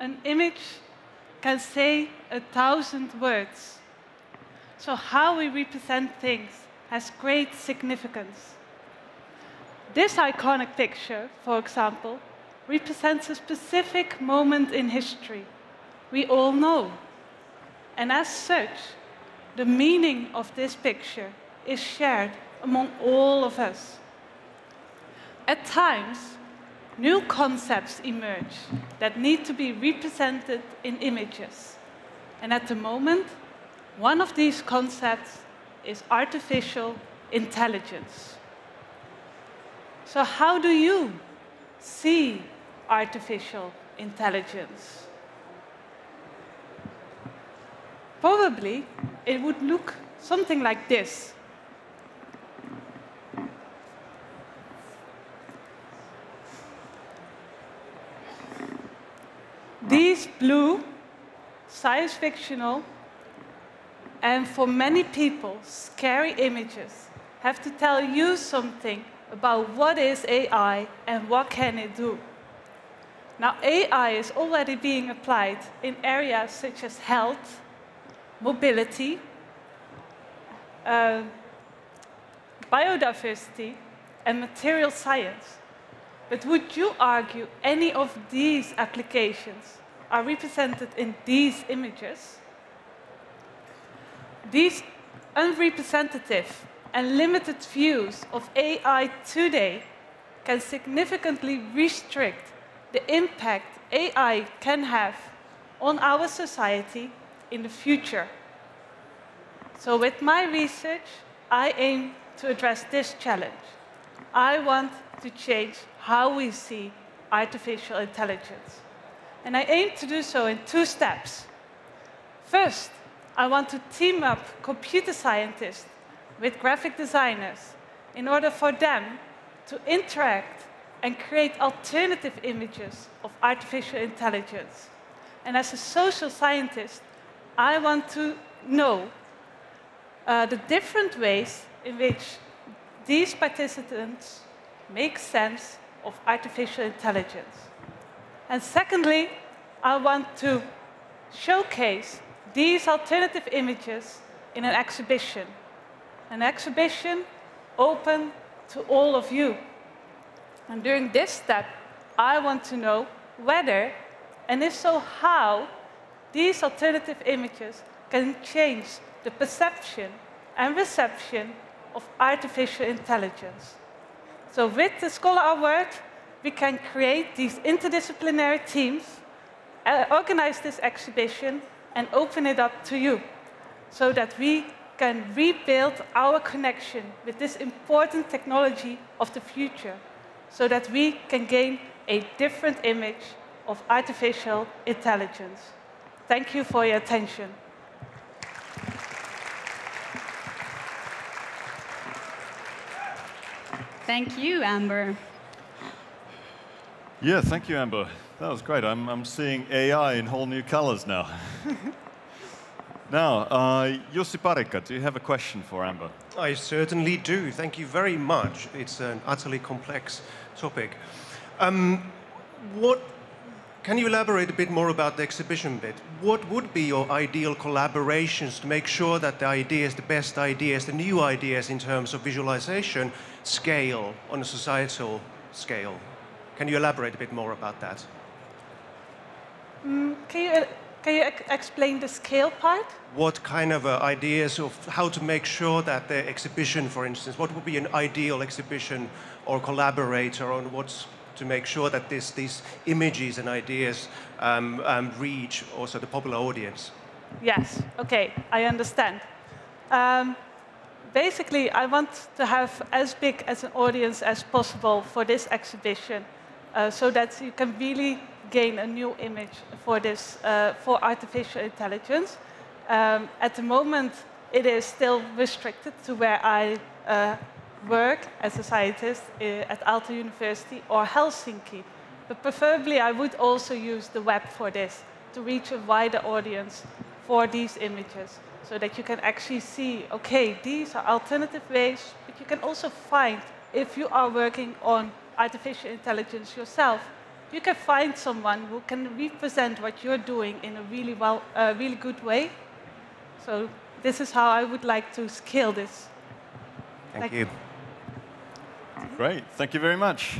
An image can say 1,000 words. So how we represent things has great significance. This iconic picture, for example, represents a specific moment in history. We all know. And as such, the meaning of this picture is shared among all of us. At times, new concepts emerge that need to be represented in images. And at the moment, one of these concepts is artificial intelligence. So how do you see artificial intelligence? Probably, it would look something like this. These blue, science fictional, and for many people, scary images have to tell you something about what is AI and what can it do. Now, AI is already being applied in areas such as health, mobility, biodiversity, and material science. But would you argue any of these applications are represented in these images? These unrepresentative and limited views of AI today can significantly restrict the impact AI can have on our society in the future. So with my research, I aim to address this challenge. I want to change how we see artificial intelligence. And I aim to do so in 2 steps. First, I want to team up computer scientists with graphic designers in order for them to interact and create alternative images of artificial intelligence. And as a social scientist, I want to know the different ways in which these participants make sense of artificial intelligence. And secondly, I want to showcase these alternative images in an exhibition open to all of you. And during this step, I want to know whether, and if so, how, these alternative images can change the perception and reception of artificial intelligence. So with the Scholar Award, we can create these interdisciplinary teams, organize this exhibition, and open it up to you, so that we can rebuild our connection with this important technology of the future, so that we can gain a different image of artificial intelligence. Thank you for your attention. Thank you, Amber. Yeah, thank you, Amber. That was great. I'm seeing AI in whole new colors now. Now, Yossi Parika, do you have a question for Amber? I certainly do. Thank you very much. It's an utterly complex topic. Can you elaborate a bit more about the exhibition bit? What would be your ideal collaborations to make sure that the ideas, the best ideas, the new ideas in terms of visualization scale on a societal scale? Can you elaborate a bit more about that? Can you explain the scale part? What kind of ideas of how to make sure that the exhibition, for instance, what would be an ideal exhibition or collaborator on what's to make sure that these images and ideas reach also the popular audience? Yes, okay, I understand. Basically, I want to have as big as an audience as possible for this exhibition, so that you can really gain a new image for this, for artificial intelligence. At the moment, it is still restricted to where I work as a scientist at Aalto University or Helsinki. But preferably, I would also use the web for this, to reach a wider audience for these images, so that you can actually see, okay, these are alternative ways, but you can also find, if you are working on artificial intelligence yourself, you can find someone who can represent what you're doing in a really good way. So this is how I would like to scale this. Thank you. Great. Thank you very much.